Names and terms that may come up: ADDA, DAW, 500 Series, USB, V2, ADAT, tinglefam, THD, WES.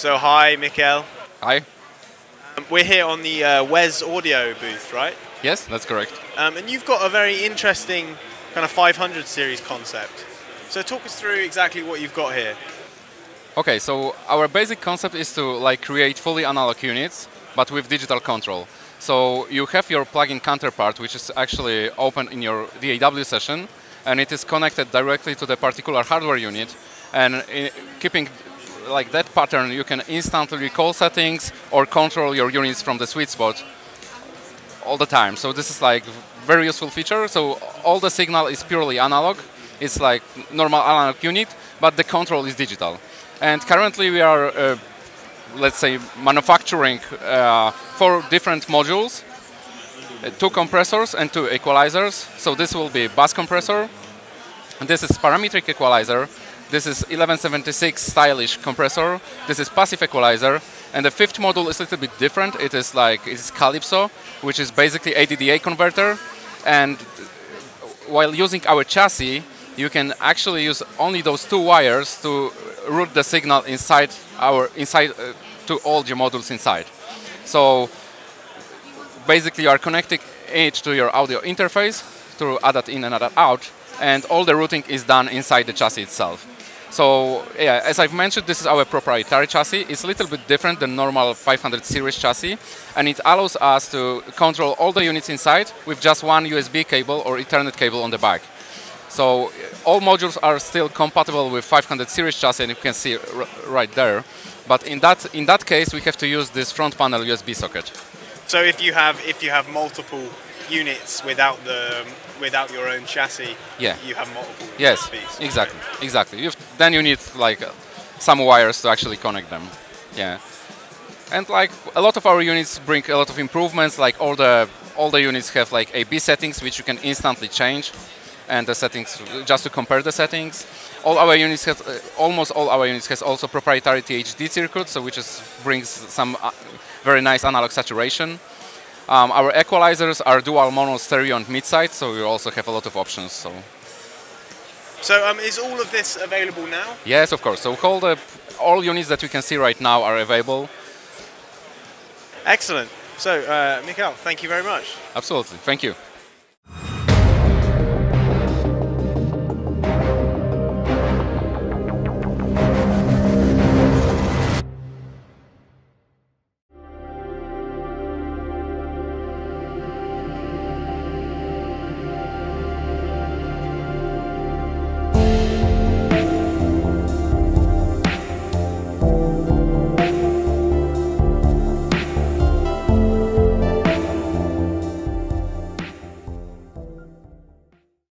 So hi, Mikkel. Hi. We're here on the WES audio booth, right? Yes, that's correct. And you've got a very interesting kind of 500 series concept. So talk us through exactly what you've got here. Okay, so our basic concept is to like create fully analog units, but with digital control. So you have your plug-in counterpart, which is actually open in your DAW session, and it is connected directly to the particular hardware unit. And keeping like that pattern, you can instantly recall settings or control your units from the sweet spot all the time. So this is like very useful feature. So all the signal is purely analog. It's like normal analog unit, but the control is digital. And currently we are let's say manufacturing 4 different modules, 2 compressors and 2 equalizers. So this will be bass compressor, and this is parametric equalizer, this is 1176 stylish compressor, this is passive equalizer, and the 5th module is a little bit different. It is like, it's Calypso, which is basically ADDA converter, and while using our chassis, you can actually use only those 2 wires to route the signal inside our to all the modules inside. So basically you are connecting it to your audio interface through ADAT in and ADAT out, and all the routing is done inside the chassis itself. So yeah, as I've mentioned, this is our proprietary chassis. It's a little bit different than normal 500 series chassis, and it allows us to control all the units inside with just 1 USB cable or Ethernet cable on the back. So all modules are still compatible with 500 series chassis, and you can see right there. But in that case, we have to use this front panel USB socket. So if you have multiple units without your own chassis, yeah, you have multiple. Yes, USBs, exactly, right? Exactly. Then you need like some wires to actually connect them. Yeah, and like a lot of our units bring a lot of improvements. Like all the units have like AB settings, which you can instantly change. And the settings, just to compare the settings. All our units have, almost all our units has also proprietary THD circuit, so which brings some very nice analog saturation. Our equalizers are dual, mono, stereo, and mid-side, so we also have a lot of options. So is all of this available now? Yes, of course. So all units that we can see right now are available. Excellent. So Mikkel, thank you very much. Absolutely. Thank you.